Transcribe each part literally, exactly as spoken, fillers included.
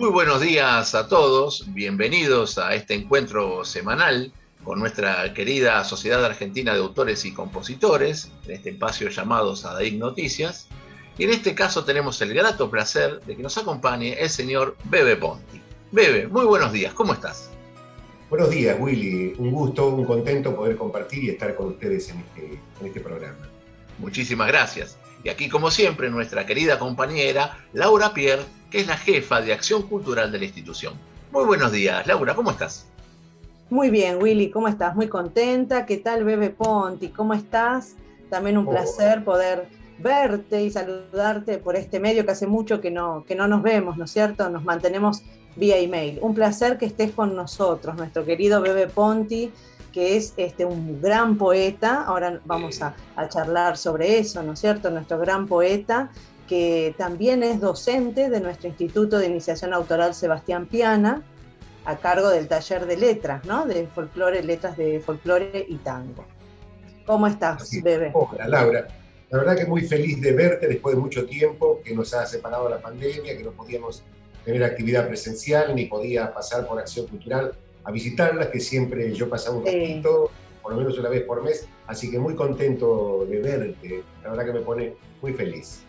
Muy buenos días a todos, bienvenidos a este encuentro semanal con nuestra querida Sociedad Argentina de Autores y Compositores, en este espacio llamado SADAIC Noticias, y en este caso tenemos el grato placer de que nos acompañe el señor Bebe Ponti. Bebe, muy buenos días, ¿cómo estás? Buenos días, Willy, un gusto, un contento poder compartir y estar con ustedes en este, en este programa. Muchísimas gracias. Y aquí, como siempre, nuestra querida compañera Laura Pierre, que es la jefa de Acción Cultural de la institución. Muy buenos días, Laura, ¿cómo estás? Muy bien, Willy, ¿cómo estás? Muy contenta. ¿Qué tal, Bebe Ponti? ¿Cómo estás? También un oh. placer poder verte y saludarte por este medio que hace mucho que no, que no nos vemos, ¿no es cierto? Nos mantenemos vía email. Un placer que estés con nosotros, nuestro querido Bebe Ponti, que es este, un gran poeta. Ahora vamos a, a charlar sobre eso, ¿no es cierto? Nuestro gran poeta, que también es docente de nuestro Instituto de Iniciación Autoral Sebastián Piana, a cargo del taller de letras, ¿no? De folclore, letras de folclore y tango. ¿Cómo estás, sí, Bebe? Hola, Laura. La verdad que muy feliz de verte después de mucho tiempo, que nos ha separado la pandemia, que no podíamos tener actividad presencial, ni podía pasar por Acción Cultural a visitarlas, que siempre yo pasaba un ratito, sí, por lo menos una vez por mes, así que muy contento de verte, la verdad que me pone muy feliz.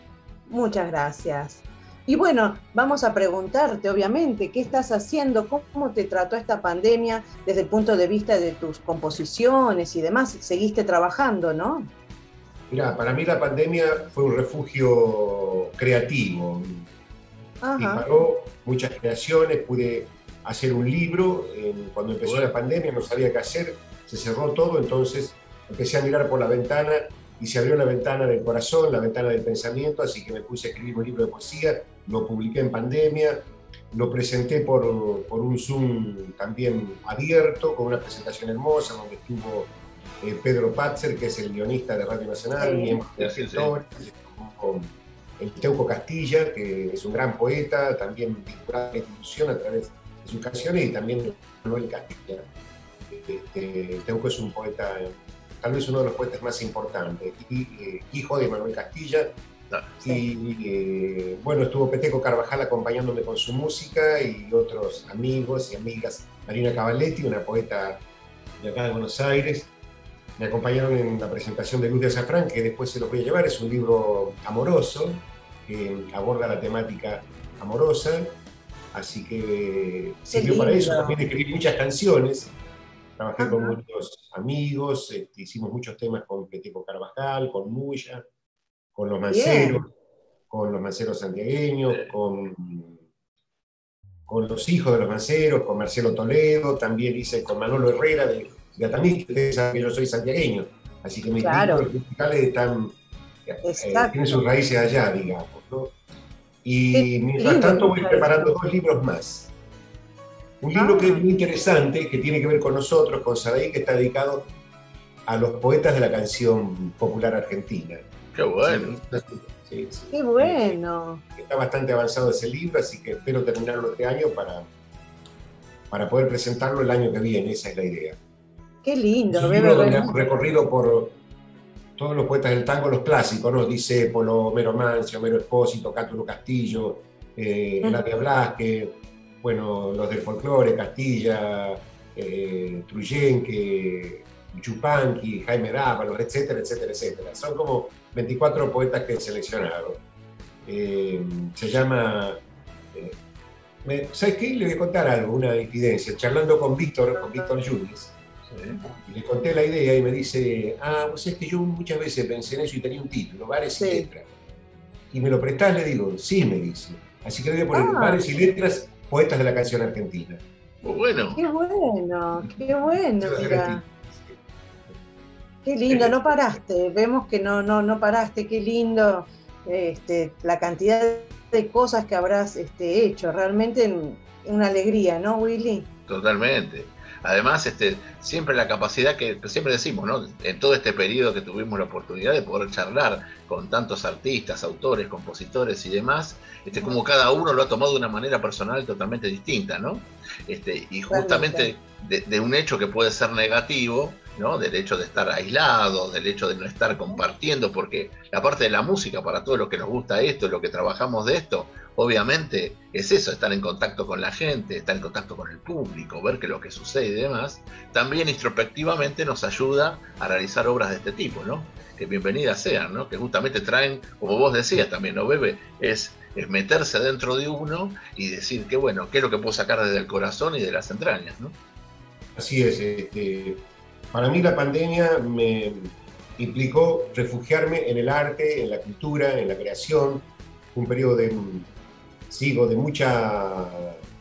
Muchas gracias. Y bueno, vamos a preguntarte, obviamente, ¿qué estás haciendo? ¿Cómo te trató esta pandemia desde el punto de vista de tus composiciones y demás? Seguiste trabajando, ¿no? Mirá, para mí la pandemia fue un refugio creativo. Ajá. Disparó muchas creaciones, pude hacer un libro. Cuando empezó la pandemia no sabía qué hacer, se cerró todo, entonces empecé a mirar por la ventana y se abrió la ventana del corazón, la ventana del pensamiento, así que me puse a escribir un libro de poesía, lo publiqué en pandemia, lo presenté por, por un Zoom también abierto, con una presentación hermosa, donde estuvo eh, Pedro Pátzer, que es el guionista de Radio Nacional, miembro de escritores, con el Teuco Castilla, que es un gran poeta, también vinculado a la institución a través de sus canciones, y también Manuel Castilla. Este, Teuco es un poeta, tal vez uno de los poetas más importantes, y, eh, hijo de Manuel Castilla. Sí. Y eh, bueno, estuvo Peteco Carvajal acompañándome con su música y otros amigos y amigas. Marina Cavaletti, una poeta de acá de Buenos Aires, me acompañaron en la presentación de Luz de Azafrán, que después se los voy a llevar. Es un libro amoroso, que aborda la temática amorosa. Así que sirvió para eso. También escribí muchas canciones, trabajé, ajá, con muchos amigos, este, hicimos muchos temas con Peteco Carvajal, con Muya, con Los Manceros, bien, con Los Manceros santiagueños, con, con los hijos de Los Manceros, con Marcelo Toledo, también hice con Manolo Herrera, de, de Atamí, que ustedes saben que yo soy santiagueño, así que mis claro. libros musicales están, eh, tienen sus raíces allá, digamos, ¿no? Y mientras tanto voy preparando dos libros más. Un libro que es muy interesante, que tiene que ver con nosotros, con SADAIC, que está dedicado a los poetas de la canción popular argentina. ¡Qué bueno! Sí, sí. ¡Qué bueno! Está bastante avanzado ese libro, así que espero terminarlo este año para, para poder presentarlo el año que viene, esa es la idea. ¡Qué lindo! Es un libro donde hemos recorrido por todos los poetas del tango, los clásicos, ¿no? Discépolo, Homero Manzi, Homero Espósito, Cátulo Castillo, eh, uh-huh. Laura Blasque, bueno, los del folclore, Castilla, eh, Truyenque, Chupanqui, Jaime Ábalos, etcétera, etcétera, etcétera. Son como veinticuatro poetas que he seleccionado. Eh, se llama... Eh, me, ¿Sabes qué? Le voy a contar algo, una incidencia. Charlando con Víctor, con Víctor Yunis, y le conté la idea y me dice, ah, pues es que yo muchas veces pensé en eso y tenía un título, Bares sí. y Letras. Y me lo prestás, le digo, sí, me dice. Así que le voy a poner ah. Bares y Letras, poetas de la canción argentina. Muy bueno. Qué bueno, qué bueno, mira. Qué lindo, no paraste, vemos que no, no, no paraste, qué lindo este, la cantidad de cosas que habrás este, hecho, realmente una alegría, ¿no, Willy? Totalmente. Además, este, siempre la capacidad que siempre decimos, ¿no? En todo este periodo que tuvimos la oportunidad de poder charlar con tantos artistas, autores, compositores y demás, este, como cada uno lo ha tomado de una manera personal totalmente distinta, ¿no? Este, y justamente de, de un hecho que puede ser negativo, ¿no? Del hecho de estar aislado, del hecho de no estar compartiendo, porque la parte de la música, para todos los que nos gusta esto, lo que trabajamos de esto, obviamente es eso, estar en contacto con la gente, estar en contacto con el público, ver qué es lo que sucede y demás. También introspectivamente nos ayuda a realizar obras de este tipo, ¿no? Que bienvenidas sean, ¿no? Que justamente traen, como vos decías también, ¿no, Bebe? Es, es meterse dentro de uno y decir que, bueno, qué es lo que puedo sacar desde el corazón y de las entrañas, ¿no? Así es, este... Para mí la pandemia me implicó refugiarme en el arte, en la cultura, en la creación, un periodo de, sigo, de, mucha,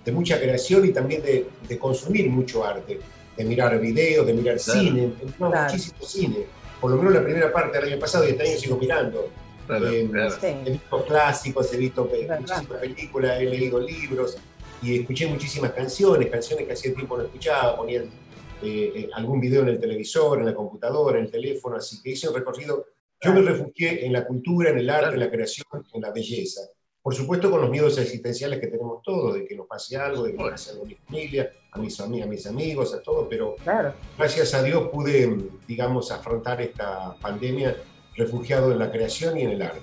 de mucha creación y también de, de consumir mucho arte, de mirar videos, de mirar claro. cine, no, claro. muchísimo cine, por lo menos la primera parte del año pasado y este año sigo mirando. Claro, eh, claro. He visto clásicos, he visto claro, muchísimas claro. películas, he leído libros y escuché muchísimas canciones, canciones que hacía tiempo no escuchaba, ponía el, Eh, eh, algún video en el televisor, en la computadora, en el teléfono, así que hice un recorrido. Yo me refugié en la cultura, en el arte, en la creación, en la belleza. Por supuesto con los miedos existenciales que tenemos todos, de que nos pase algo, de que nos pase algo a mi familia, a mis amigas, a mis amigos, a todos, pero claro. gracias a Dios pude, digamos, afrontar esta pandemia refugiado en la creación y en el arte.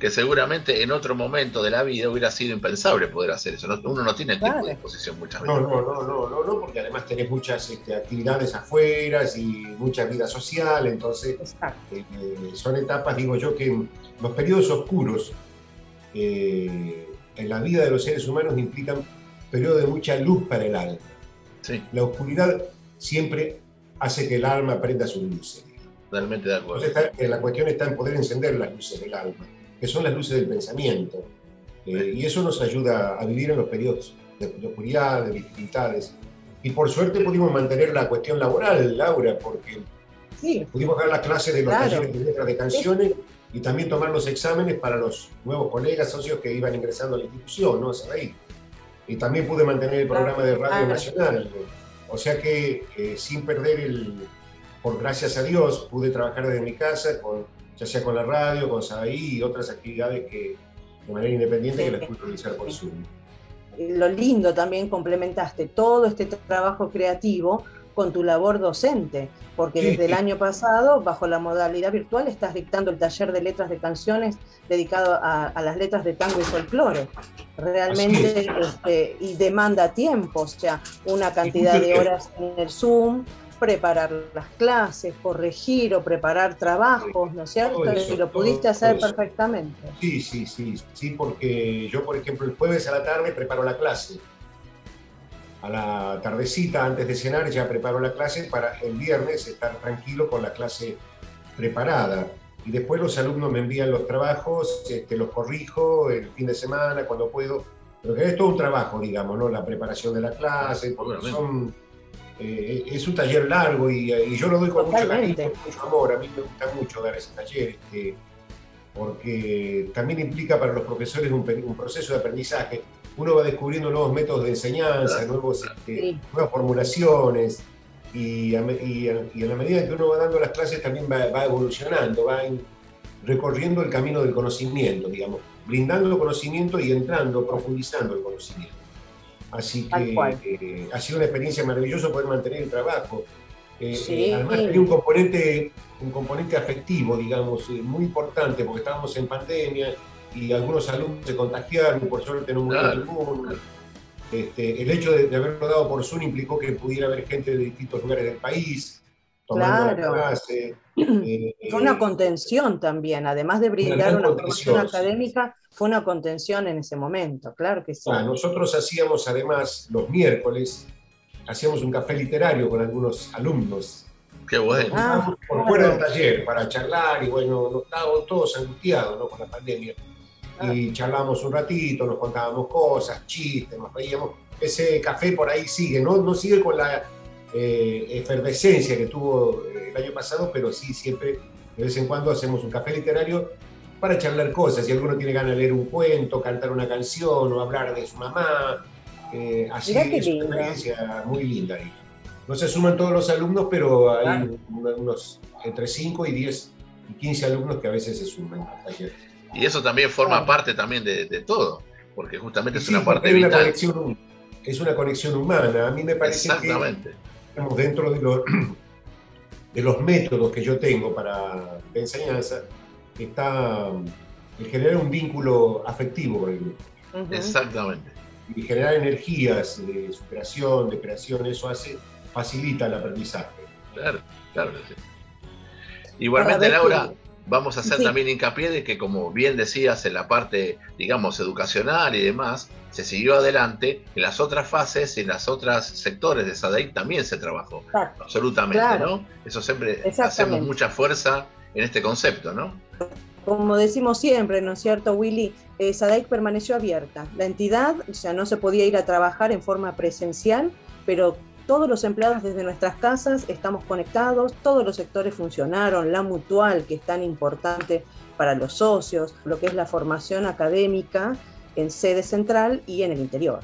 Que seguramente en otro momento de la vida hubiera sido impensable poder hacer eso. Uno no tiene el tiempo de disposición muchas veces. No, no, no, no, no, no, porque además tenés muchas este, actividades afuera y mucha vida social, entonces eh, son etapas, digo yo, que los periodos oscuros eh, en la vida de los seres humanos implican periodos de mucha luz para el alma. Sí. La oscuridad siempre hace que el alma prenda sus luces. Totalmente de acuerdo. Entonces, está, la cuestión está en poder encender las luces del alma, que son las luces del pensamiento, eh, y eso nos ayuda a vivir en los periodos de, de oscuridad, de dificultades, y por suerte pudimos mantener la cuestión laboral, Laura, porque sí. pudimos dar las clases de los claro. talleres de letras de canciones, sí. y también tomar los exámenes para los nuevos colegas, socios que iban ingresando a la institución, ¿no? SADAIC. Y también pude mantener el programa de Radio claro. Nacional, o sea que eh, sin perder el... por gracias a Dios, pude trabajar desde mi casa con ya sea con la radio, con SADAIC y otras actividades que de manera independiente sí. que las pude realizar por Zoom. Lo lindo también, complementaste todo este trabajo creativo con tu labor docente, porque sí. desde el año pasado, bajo la modalidad virtual, estás dictando el taller de letras de canciones dedicado a, a las letras de tango y folclore. Realmente, este, y demanda tiempo, o sea, una cantidad de horas en el Zoom, preparar las clases, corregir o preparar trabajos, ¿no es cierto? Todo eso, y lo pudiste todo, hacer todo perfectamente. Sí, sí, sí, sí, porque yo, por ejemplo, el jueves a la tarde preparo la clase. A la tardecita, antes de cenar, ya preparo la clase para el viernes estar tranquilo con la clase preparada. Y después los alumnos me envían los trabajos, este, los corrijo el fin de semana, cuando puedo. Pero que es todo un trabajo, digamos, ¿no? La preparación de la clase, porque son... Eh, es un taller largo y, y yo lo doy con Totalmente. mucho cariño, con mucho amor. A mí me gusta mucho dar ese taller, este, porque también implica para los profesores un, un proceso de aprendizaje. Uno va descubriendo nuevos métodos de enseñanza, nuevos, este, sí. nuevas formulaciones, y a, y, a, y a la medida que uno va dando las clases también va, va evolucionando, va in, recorriendo el camino del conocimiento, digamos, brindando el conocimiento y entrando, profundizando el conocimiento. Así que eh, ha sido una experiencia maravillosa poder mantener el trabajo. Eh, sí, eh, además sí. tenía un componente, un componente afectivo, digamos, eh, muy importante, porque estábamos en pandemia y algunos alumnos se contagiaron, por suerte no murió ninguno. Este, el hecho de, de haberlo dado por Zoom implicó que pudiera haber gente de distintos lugares del país, tomando claro. la clase. Eh, fue una contención también, además de brindar una, una formación académica, fue una contención en ese momento, claro que sí. Ah, nosotros hacíamos además los miércoles, hacíamos un café literario con algunos alumnos. Qué bueno. Ah, por fuera claro. del taller, para charlar, y bueno, nos estábamos todos angustiados, ¿no? Con la pandemia. Ah. Y charlábamos un ratito, nos contábamos cosas, chistes, nos reíamos. Ese café por ahí sigue, no, no sigue con la... Eh, efervescencia que tuvo el año pasado, pero sí, siempre de vez en cuando hacemos un café literario para charlar cosas, si alguno tiene ganas de leer un cuento, cantar una canción o hablar de su mamá, eh, así es una experiencia muy linda ahí. No se suman todos los alumnos, pero hay claro. unos entre cinco y diez y quince alumnos que a veces se suman. Y eso también forma ah. parte también de, de todo, porque justamente sí, es una parte vital. Una conexión, es una conexión humana, a mí me parece que estamos dentro de lo, de los métodos que yo tengo para de enseñanza, está el generar un vínculo afectivo con el grupo. Uh-huh. Exactamente. Y generar energías de superación, de creación, eso hace, facilita el aprendizaje. Claro, claro. Sí. Igualmente, Laura, vamos a hacer sí. también hincapié de que, como bien decías, en la parte, digamos, educacional y demás, se siguió adelante. En las otras fases, en los otros sectores de SADAIC también se trabajó. Exacto. Absolutamente, claro. ¿No? Eso siempre hacemos mucha fuerza en este concepto, ¿no? Como decimos siempre, ¿no es cierto, Willy? Eh, SADAIC permaneció abierta. La entidad ya no se podía ir a trabajar en forma presencial, pero todos los empleados desde nuestras casas estamos conectados, todos los sectores funcionaron, la mutual, que es tan importante para los socios, lo que es la formación académica en sede central y en el interior.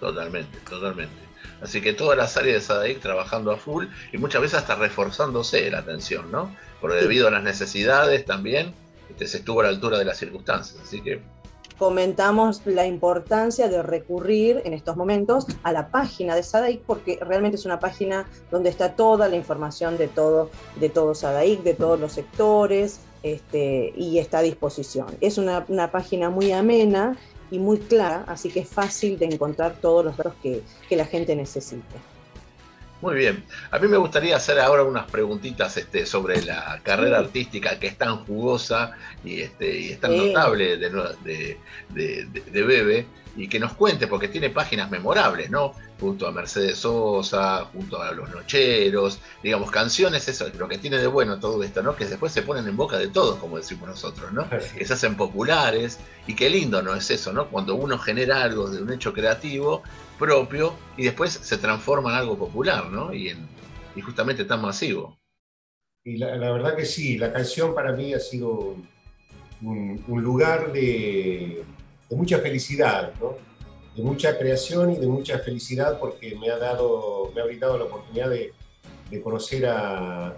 Totalmente, totalmente. Así que todas las áreas de SADAIC trabajando a full y muchas veces hasta reforzándose la atención, ¿no? Porque sí. debido a las necesidades también este, se estuvo a la altura de las circunstancias, así que... Comentamos la importancia de recurrir en estos momentos a la página de SADAIC, porque realmente es una página donde está toda la información de todo, de todo SADAIC, de todos los sectores, este, y está a disposición. Es una, una página muy amena y muy clara, así que es fácil de encontrar todos los datos que, que la gente necesita. Muy bien. A mí me gustaría hacer ahora unas preguntitas este, sobre la carrera artística que es tan jugosa y, este, y es tan sí. notable de, de, de, de Bebe, y que nos cuente, porque tiene páginas memorables, ¿no? Junto a Mercedes Sosa, junto a Los Nocheros, digamos, canciones, eso es lo que tiene de bueno todo esto, ¿no? Que después se ponen en boca de todos, como decimos nosotros, ¿no? Sí. Que se hacen populares, y qué lindo, ¿no? Es eso, ¿no? Cuando uno genera algo de un hecho creativo propio y después se transforma en algo popular, ¿no? Y, en, y justamente tan masivo. Y la, la verdad que sí, la canción para mí ha sido un, un lugar de, de mucha felicidad, ¿no? De mucha creación y de mucha felicidad, porque me ha dado, me ha brindado la oportunidad de, de conocer a,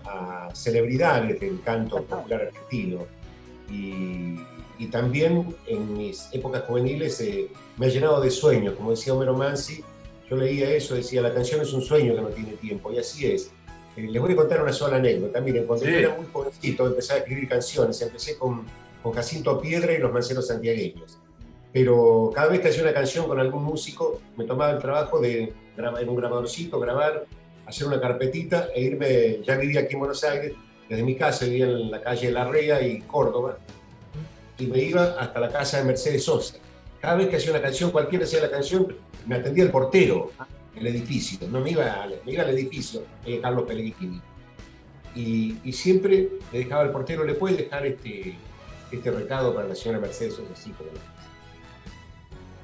a celebridades del canto popular argentino. Y, y también en mis épocas juveniles eh, me ha llenado de sueños, como decía Homero Manzi. Yo leía eso, decía, la canción es un sueño que no tiene tiempo, y así es. Eh, les voy a contar una sola anécdota. Miren, cuando sí. yo era muy jovencito empecé a escribir canciones, empecé con, con Jacinto Piedra y Los Manceros Santiagueños. Pero cada vez que hacía una canción con algún músico, me tomaba el trabajo de grabar en un grabadorcito, grabar, hacer una carpetita e irme. Ya vivía aquí en Buenos Aires, desde mi casa vivía en la calle Larrea y Córdoba, y me iba hasta la casa de Mercedes Sosa. Cada vez que hacía una canción, cualquiera hacía la canción, me atendía el portero del edificio, no me iba, me iba al edificio, eh, Carlos Pellegrini. Y, y siempre le dejaba al portero, ¿le puede dejar este, este recado para la señora Mercedes Sosa? Sí, pero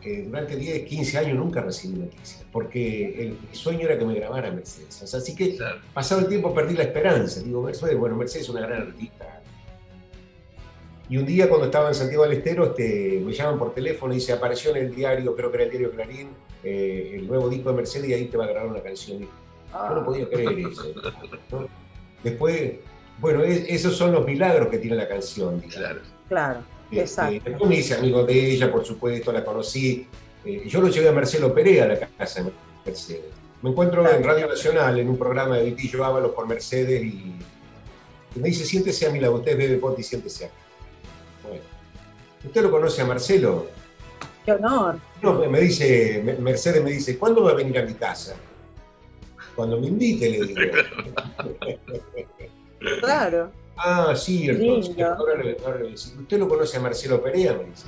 que durante diez, quince años nunca recibí noticias, porque el, el sueño era que me grabara Mercedes. O sea, así que, claro, pasado el tiempo perdí la esperanza. Digo, Mercedes, bueno, Mercedes es una gran artista. Y un día, cuando estaba en Santiago del Estero, este, me llaman por teléfono y se apareció en el diario, creo que era el diario Clarín, eh, el nuevo disco de Mercedes, y ahí te va a grabar una canción. Ah. Yo no podía creer eso, ¿no? Después, bueno, es, esos son los milagros que tiene la canción. Claro, claro. Este, yo me hice amigo de ella, por supuesto, la conocí. Eh, yo lo llevé a Marcelo Pereyra a la casa de Mercedes. Me encuentro en Radio Nacional, en un programa de Vitillo Ábalos por Mercedes, y, y me dice, siéntese a mi lado, usted es Bebe Ponti, siéntese acá. Bueno, ¿usted lo conoce a Marcelo? ¡Qué honor! No, me dice, Mercedes me dice, ¿cuándo va a venir a mi casa? Cuando me invite, le digo. Claro. Ah, cierto. Sí, sí, ¿usted lo conoce a Marcelo Pereyra? Me dice.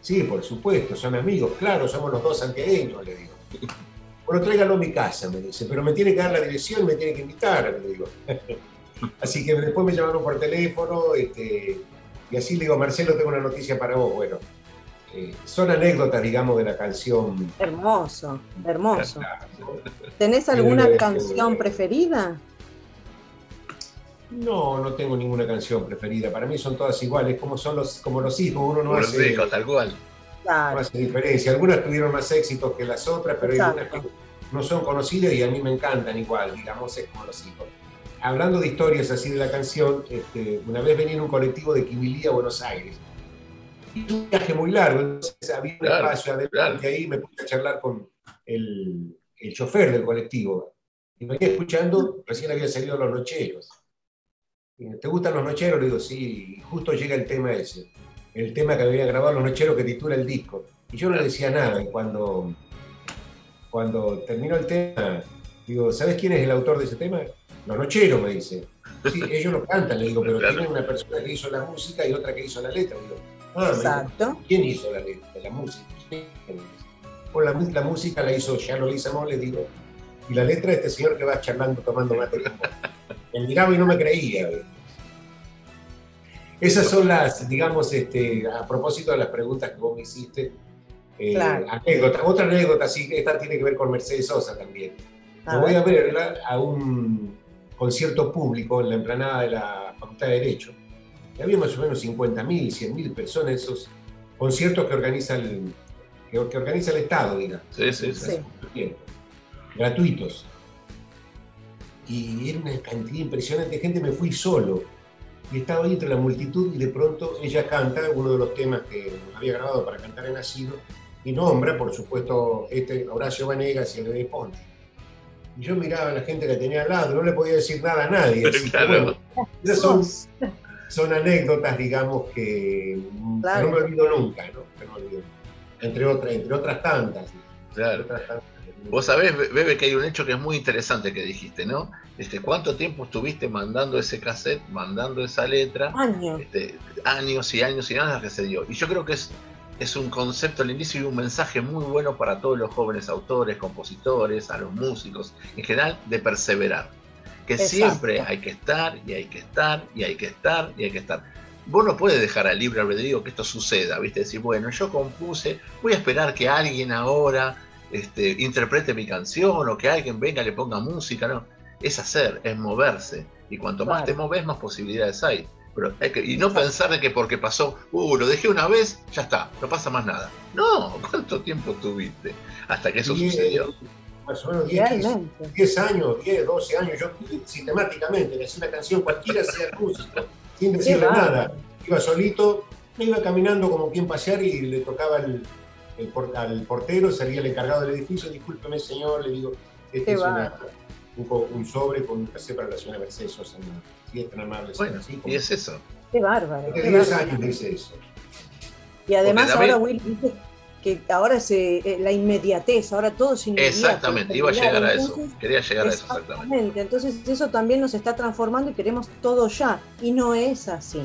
Sí, por supuesto, son amigos, claro, somos los dos santiagueños, le digo. Bueno, tráigalo a mi casa, me dice, pero me tiene que dar la dirección, me tiene que invitar, le digo. Así que después me llamaron por teléfono, este, y así le digo, Marcelo, tengo una noticia para vos. Bueno, eh, son anécdotas, digamos, de la canción. Hermoso, hermoso. ¿Tenés alguna canción preferida? No, no tengo ninguna canción preferida. Para mí son todas iguales, como son los, como los hijos, uno no como hace. Los hijos, tal cual. Claro. No hace diferencia. Algunas tuvieron más éxitos que las otras, pero exacto, hay unas que no son conocidas y a mí me encantan igual, digamos, es como los hijos. Hablando de historias así de la canción, este, una vez venía en un colectivo de Quibilí a Buenos Aires. Y un viaje muy largo, entonces había un claro, espacio adelante, claro. Ahí me puse a charlar con el, el chofer del colectivo. Y me quedé escuchando, recién había salido Los Nocheros. ¿Te gustan Los Nocheros? Le digo, sí, y justo llega el tema ese. El tema que había grabado Los Nocheros que titula el disco. Y yo no le decía nada. Y cuando, cuando terminó el tema, digo, ¿sabes quién es el autor de ese tema? Los Nocheros, me dice. Sí, ellos lo cantan, le digo, pero claro, tiene una persona que hizo la música y otra que hizo la letra. Digo, ah, exacto. Digo, ¿quién hizo la letra? La música. O la, la música la hizo ya lo hizo, le digo. Y la letra de este señor que va charlando, tomando mate. Me miraba y no me creía. Esas son las, digamos, este, a propósito de las preguntas que vos me hiciste. Eh, claro. Anécdota. Otra anécdota, sí, esta tiene que ver con Mercedes Sosa también. Ah, lo voy a ver a un concierto público en la emplanada de la Facultad de Derecho. Y había más o menos cincuenta mil, cien mil personas en esos conciertos que organiza el, que organiza el Estado, digamos. Sí, sí, sí. sí. Gratuitos. Y era una cantidad impresionante de gente, me fui solo. Y estaba ahí entre la multitud y de pronto ella canta uno de los temas que había grabado para cantar en Nacido y nombra, por supuesto, este Horacio Vanegas y el Bebe Ponti. Y yo miraba a la gente que tenía al lado, no le podía decir nada a nadie. Así que, bueno, esas son, son anécdotas, digamos, que, claro, que no me olvido nunca, ¿no? Que no me olvido nunca. Entre, otra, entre otras tantas. Claro. Entre otras tantas. Vos sabés, Bebe, que hay un hecho que es muy interesante que dijiste, ¿no? Este, ¿cuánto tiempo estuviste mandando ese cassette, mandando esa letra? Años. Este, años y años y años que se dio. Y yo creo que es, es un concepto al inicio y un mensaje muy bueno para todos los jóvenes autores, compositores, a los músicos, en general, de perseverar. Que exacto, siempre hay que estar, y hay que estar, y hay que estar, y hay que estar. Vos no puedes dejar al libre albedrío que esto suceda, ¿viste? Decir, bueno, yo compuse, voy a esperar que alguien ahora... Este, interprete mi canción o que alguien venga y le ponga música, no, es hacer, es moverse y cuanto claro, más te moves más posibilidades hay, pero hay que, y no exacto, pensar de que porque pasó, uh, lo dejé una vez, ya está, no pasa más nada, no, ¿cuánto tiempo tuviste hasta que eso diez, sucedió? Más o menos diez años, diez, doce años, yo sistemáticamente le hacía una canción cualquiera sea música, sin decirle sí, nada, iba solito, me iba caminando como quien pasear y le tocaba el El por, al portero, salía el encargado del edificio, discúlpeme señor, le digo, este es una, un, un sobre con un café para la señora Mercedes Sosa, si es tan amable. Bueno, así, como... y es eso. Qué bárbaro. Hace diez años dice eso. Y además ahora, Will, dice que ahora se, eh, la inmediatez, ahora todo es inmediato. Exactamente, iba a llegar a eso, quería llegar a eso. Exactamente, entonces eso también nos está transformando y queremos todo ya, y no es así.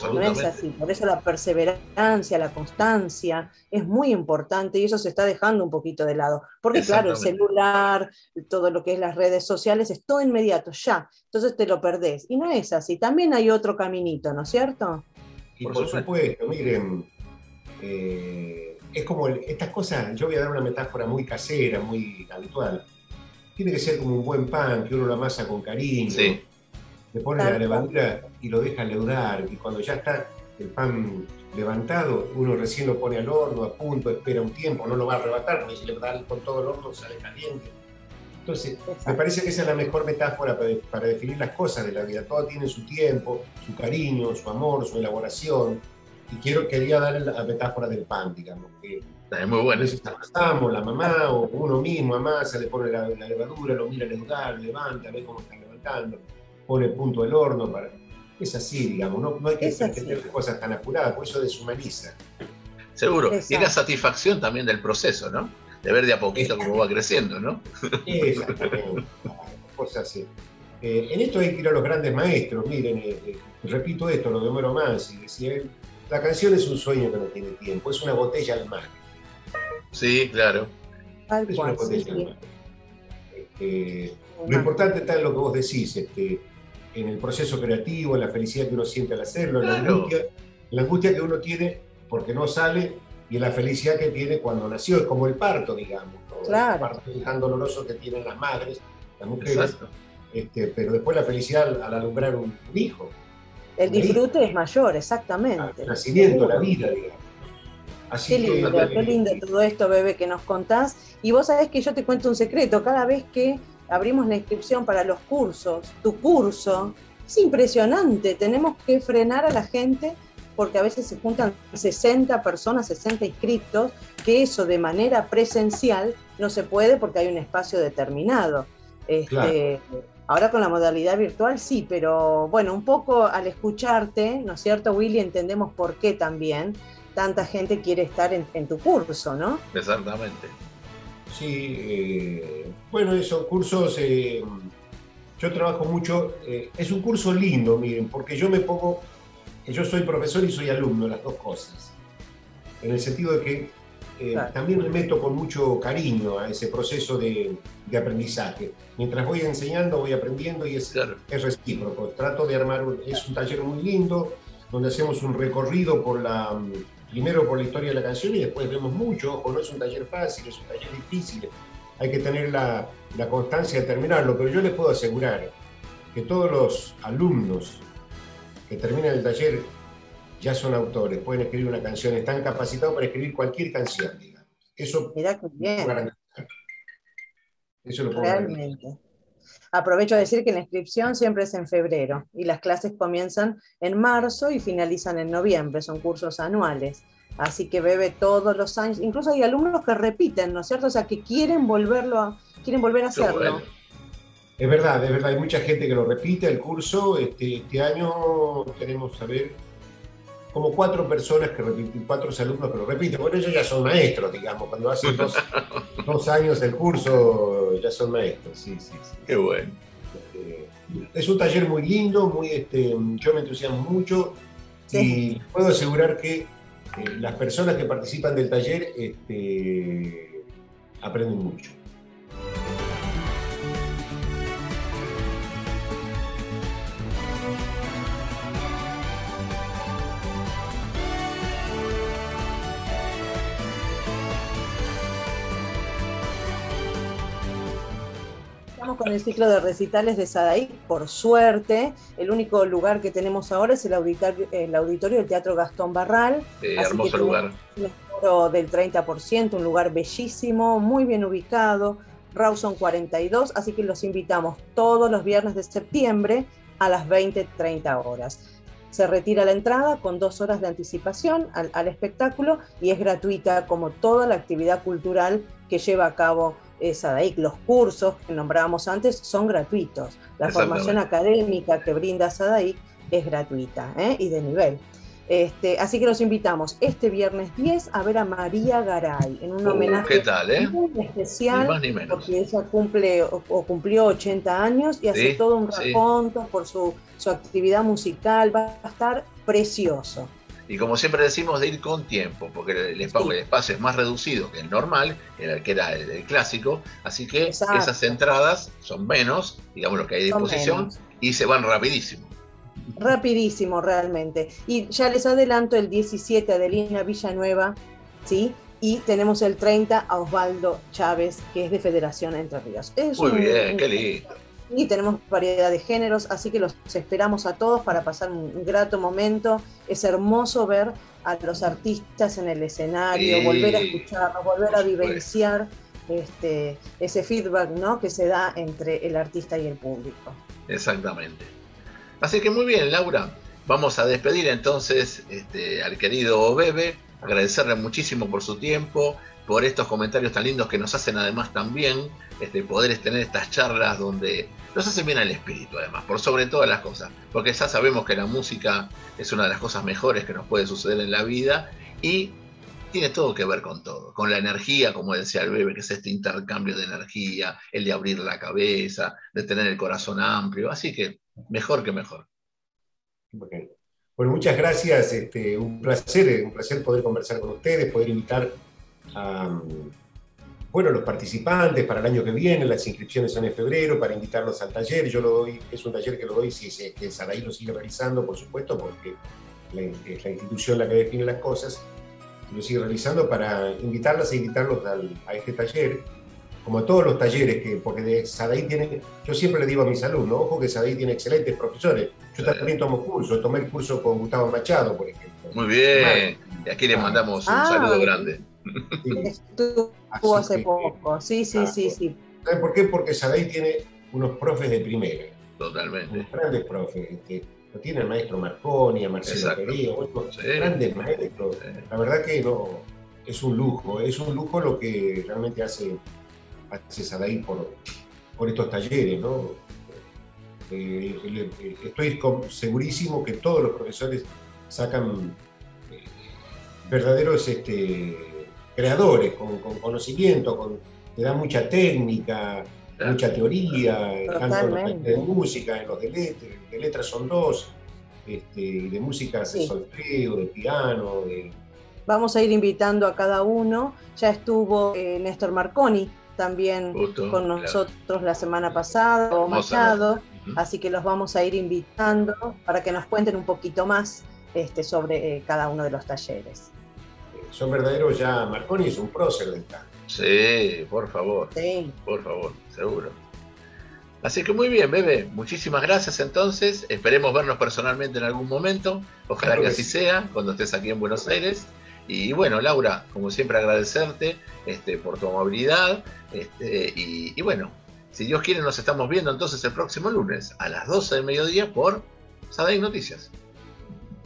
No es así, por eso la perseverancia, la constancia es muy importante y eso se está dejando un poquito de lado, porque claro, el celular, todo lo que es las redes sociales es todo inmediato, ya, entonces te lo perdés, y no es así, también hay otro caminito, ¿no es cierto? Y por, por supuesto, supuesto, miren, eh, es como el, estas cosas, yo voy a dar una metáfora muy casera, muy habitual, tiene que ser como un buen pan, que uno lo amasa con cariño, sí, le pones la levadura y lo deja leudar, y cuando ya está el pan levantado, uno recién lo pone al horno, a punto, espera un tiempo, no lo va a arrebatar, porque si le da con todo el horno sale caliente. Entonces, me parece que esa es la mejor metáfora para, para definir las cosas de la vida. Todo tiene su tiempo, su cariño, su amor, su elaboración, y quiero, quería dar la metáfora del pan, digamos. Que es muy buena. A veces amasamos, la mamá o uno mismo amasa, le pone la, la levadura, lo mira leudar, levanta, ve cómo está levantando, pone punto del horno, para... es así, digamos, no, no hay que tener cosas tan apuradas, por eso deshumaniza. Seguro, exacto, y la satisfacción también del proceso, ¿no? De ver de a poquito cómo va creciendo, ¿no? Exactamente, cosas así. Eh, en esto hay que ir a los grandes maestros, miren, eh, eh, repito esto, lo de Homero Manzi, decía él, la canción es un sueño que no tiene tiempo, es una botella al mar. Sí, claro. Tal es cual, una botella sí, al mar. Eh, lo importante está en lo que vos decís, este, en el proceso creativo, en la felicidad que uno siente al hacerlo, claro, en la angustia, en la angustia que uno tiene porque no sale y en la felicidad que tiene cuando nació, es como el parto, digamos, ¿no? Claro, el parto es tan doloroso que tienen las madres, las mujeres, este, pero después la felicidad al alumbrar un hijo. El disfrute hijo es mayor, exactamente. El nacimiento, la vida, digamos. Así qué lindo, que, qué lindo todo esto, Bebe, que nos contás. Y vos sabés que yo te cuento un secreto, cada vez que abrimos la inscripción para los cursos, tu curso, es impresionante, tenemos que frenar a la gente porque a veces se juntan sesenta personas, sesenta inscriptos, que eso de manera presencial no se puede porque hay un espacio determinado. Este, claro. Ahora con la modalidad virtual sí, pero bueno, un poco al escucharte, ¿no es cierto, Willy? Entendemos por qué también tanta gente quiere estar en, en tu curso, ¿no? Exactamente. Sí, eh, bueno, esos cursos, eh, yo trabajo mucho, eh, es un curso lindo, miren, porque yo me pongo, yo soy profesor y soy alumno, las dos cosas, en el sentido de que eh, claro. también me meto con mucho cariño a ese proceso de, de aprendizaje. Mientras voy enseñando, voy aprendiendo y es, claro. es recíproco. Trato de armar, un, es un taller muy lindo, donde hacemos un recorrido por la, primero por la historia de la canción y después vemos mucho, ojo, no es un taller fácil, es un taller difícil. Hay que tener la, la constancia de terminarlo, pero yo les puedo asegurar que todos los alumnos que terminan el taller ya son autores, pueden escribir una canción, están capacitados para escribir cualquier canción, digamos. Eso, mirá qué bien. Eso lo puedo Realmente. Garantizar. Aprovecho a decir que la inscripción siempre es en febrero y las clases comienzan en marzo y finalizan en noviembre, son cursos anuales. Así que Bebe todos los años, incluso hay alumnos que repiten, ¿no es cierto? O sea, que quieren volverlo a, quieren volver a hacerlo. Bueno. Es verdad, es verdad, hay mucha gente que lo repite el curso. Este, este año tenemos, a ver, como cuatro personas que repiten, cuatro alumnos que lo repiten. Bueno, ellos ya son maestros, digamos, cuando hacen dos, dos años el curso ya son maestros, sí, sí, sí. Qué bueno. Este, es un taller muy lindo, muy, este, yo me entusiasmo mucho sí. y puedo asegurar que eh, las personas que participan del taller este, aprenden mucho. Con el ciclo de recitales de SADAIC, por suerte, el único lugar que tenemos ahora es el auditorio, el auditorio del Teatro Gastón Barral. Eh, así hermoso que lugar. Un aforo del treinta por ciento, un lugar bellísimo, muy bien ubicado, Rawson cuarenta y dos, así que los invitamos todos los viernes de septiembre a las veinte treinta horas. Se retira la entrada con dos horas de anticipación al, al espectáculo y es gratuita como toda la actividad cultural que lleva a cabo SADAIC. Los cursos que nombrábamos antes son gratuitos. La formación académica que brinda SADAIC es gratuita, ¿eh? Y de nivel. Este, así que los invitamos este viernes diez a ver a María Garay en un uh, homenaje tal, ¿eh? muy especial, ni más ni menos. Porque ella cumple o, o cumplió ochenta años y hace sí, todo un raconto sí. por su, su actividad musical. Va a estar precioso. Y como siempre decimos, de ir con tiempo, porque el espacio, sí. el espacio es más reducido que el normal, el que era el, el clásico, así que Exacto. esas entradas son menos, digamos lo que hay de disposición, y se van rapidísimo. Rapidísimo, realmente. Y ya les adelanto el diecisiete a Adelina Villanueva, ¿sí? Y tenemos el treinta a Osvaldo Chávez, que es de Federación Entre Ríos. Es Muy un, bien, un... qué lindo. Y tenemos variedad de géneros, así que los esperamos a todos para pasar un grato momento. Es hermoso ver a los artistas en el escenario, sí. volver a escucharlos, volver a vivenciar este, ese feedback, ¿no? que se da entre el artista y el público. Exactamente. Así que muy bien, Laura. Vamos a despedir entonces este, al querido Bebe, agradecerle muchísimo por su tiempo, por estos comentarios tan lindos que nos hacen además también, este, poder tener estas charlas donde nos hacen bien al espíritu además, por sobre todas las cosas, porque ya sabemos que la música es una de las cosas mejores que nos puede suceder en la vida y tiene todo que ver con todo, con la energía, como decía el Bebe, que es este intercambio de energía, el de abrir la cabeza, de tener el corazón amplio, así que mejor que mejor. Bueno, bueno muchas gracias, este, un placer, un placer poder conversar con ustedes, poder invitar a bueno, los participantes para el año que viene, las inscripciones son en febrero, para invitarlos al taller, yo lo doy, es un taller que lo doy, si se, que Saraí lo sigue realizando, por supuesto, porque la, es la institución la que define las cosas, lo sigue realizando para invitarlas e invitarlos al, a este taller, como a todos los talleres, que, porque de Sadaí tiene, yo siempre le digo a mis alumnos, ojo que Sadaí tiene excelentes profesores, yo también tomo cursos, tomé el curso con Gustavo Machado, por ejemplo. Muy bien, y aquí les mandamos un ah, saludo grande. Sí. Estuvo hace que, poco, sí, sí, ah, sí, sí. ¿Saben por qué? Porque Sadaí tiene unos profes de primera. Totalmente. Unos grandes profes, este, lo tiene el maestro Marconi, a Marcelo Pereyra, sí. grandes maestros. Sí. La verdad que no, es un lujo, es un lujo lo que realmente hace... hace SADAIC por, por estos talleres, ¿no? Eh, estoy segurísimo que todos los profesores sacan eh, verdaderos este, creadores, con, con conocimiento, con, te dan mucha técnica, mucha teoría, tanto en los de música, en los de letras, de letras son dos, este, de música hace sí. solfeo, de piano. De... Vamos a ir invitando a cada uno, ya estuvo eh, Néstor Marconi también Justo, con nosotros claro. la semana pasada, o Machado, uh -huh. así que los vamos a ir invitando para que nos cuenten un poquito más este, sobre eh, cada uno de los talleres. Son verdaderos ya, Marconi es un prócer del tango. Sí, por favor, sí. por favor, seguro. Así que muy bien, Bebe, muchísimas gracias entonces, esperemos vernos personalmente en algún momento, ojalá que así sea, cuando estés aquí en Buenos Aires. Y bueno, Laura, como siempre agradecerte este, por tu amabilidad, este, y, y bueno, si Dios quiere nos estamos viendo entonces el próximo lunes a las doce del mediodía por SADAIC Noticias.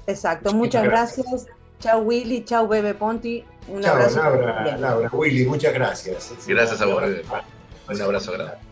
Exacto, muchas gracias. gracias. Chau Willy, chau Bebe Ponti. Un chau, abrazo. Laura, Laura, Willy, muchas gracias. Gracias a vos, Bebe. Un abrazo grande.